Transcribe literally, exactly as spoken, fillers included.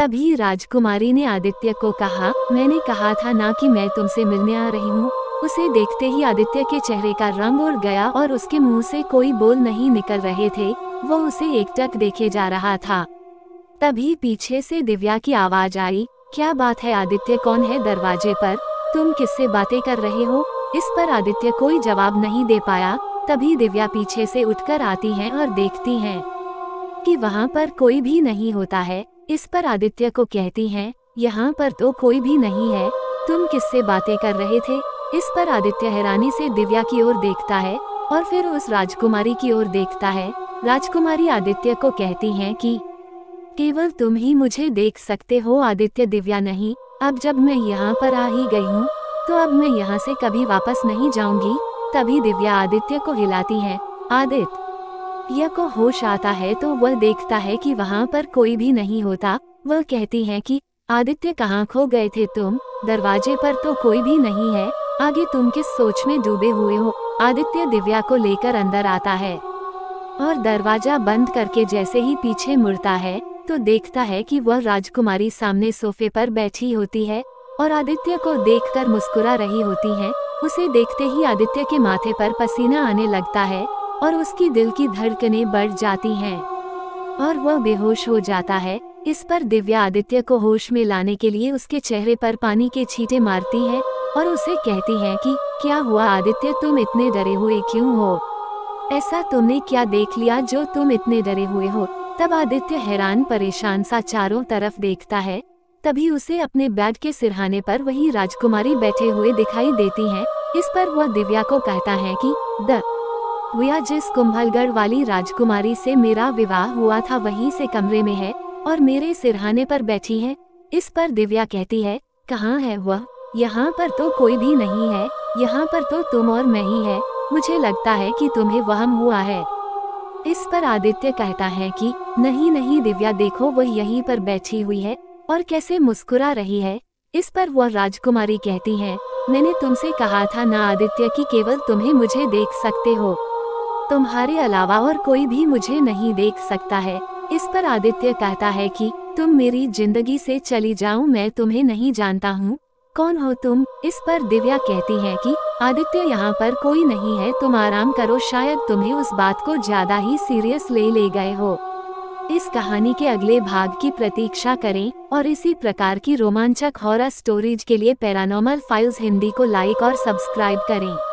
तभी राजकुमारी ने आदित्य को कहा, मैंने कहा था ना कि मैं तुमसे मिलने आ रही हूँ। उसे देखते ही आदित्य के चेहरे का रंग उड़ गया और उसके मुंह से कोई बोल नहीं निकल रहे थे, वो उसे एकटक देखे जा रहा था। तभी पीछे से दिव्या की आवाज आई, क्या बात है आदित्य, कौन है दरवाजे पर, तुम किससे बातें कर रहे हो। इस पर आदित्य कोई जवाब नहीं दे पाया। तभी दिव्या पीछे से उठकर आती हैं और देखती हैं कि वहाँ पर कोई भी नहीं होता है। इस पर आदित्य को कहती हैं, यहाँ पर तो कोई भी नहीं है, तुम किससे बातें कर रहे थे। इस पर आदित्य हैरानी से दिव्या की ओर देखता है और फिर उस राजकुमारी की ओर देखता है। राजकुमारी आदित्य को कहती हैं कि केवल तुम ही मुझे देख सकते हो आदित्य, दिव्या नहीं। अब जब मैं यहाँ पर आ ही गई हूँ तो अब मैं यहाँ से कभी वापस नहीं जाऊँगी। तभी दिव्या आदित्य को हिलाती है। आदित्य को होश आता है तो वह देखता है कि वहाँ पर कोई भी नहीं होता। वह कहती है कि आदित्य कहाँ खो गए थे तुम, दरवाजे पर तो कोई भी नहीं है, आगे तुम किस सोच में डूबे हुए हो। आदित्य दिव्या को लेकर अंदर आता है और दरवाजा बंद करके जैसे ही पीछे मुड़ता है तो देखता है कि वह राजकुमारी सामने सोफे पर बैठी होती है और आदित्य को देखकर मुस्कुरा रही होती है। उसे देखते ही आदित्य के माथे पर पसीना आने लगता है और उसकी दिल की धड़कनें बढ़ जाती हैं और वह बेहोश हो जाता है। इस पर दिव्या आदित्य को होश में लाने के लिए उसके चेहरे पर पानी के छींटे मारती है और उसे कहती है कि क्या हुआ आदित्य, तुम इतने डरे हुए क्यों हो, ऐसा तुमने क्या देख लिया जो तुम इतने डरे हुए हो। तब आदित्य हैरान परेशान सा चारों तरफ देखता है। तभी उसे अपने बेड के सिरहाने पर वही राजकुमारी बैठे हुए दिखाई देती हैं। इस पर वह दिव्या को कहता है कि द विया जिस कुंभलगढ़ वाली राजकुमारी से मेरा विवाह हुआ था वहीं से कमरे में है और मेरे सिरहाने पर बैठी है। इस पर दिव्या कहती है, कहाँ है वह, यहाँ पर तो कोई भी नहीं है, यहाँ पर तो तुम और मैं ही है, मुझे लगता है कि तुम्हें वहम हुआ है। इस पर आदित्य कहता है कि नहीं नहीं दिव्या, देखो वह यहीं पर बैठी हुई है और कैसे मुस्कुरा रही है। इस पर वह राजकुमारी कहती है, मैंने तुमसे कहा था ना आदित्य कि केवल तुम्हें मुझे देख सकते हो, तुम्हारे अलावा और कोई भी मुझे नहीं देख सकता है। इस पर आदित्य कहता है कि तुम मेरी जिंदगी से चली जाओ, मैं तुम्हें नहीं जानता हूँ, कौन हो तुम। इस पर दिव्या कहती है कि आदित्य यहाँ पर कोई नहीं है, तुम आराम करो, शायद तुम्हें उस बात को ज्यादा ही सीरियस ले ले गए हो। इस कहानी के अगले भाग की प्रतीक्षा करें और इसी प्रकार की रोमांचक हॉरर स्टोरीज के लिए पैरानॉर्मल फाइल्स हिंदी को लाइक और सब्सक्राइब करें।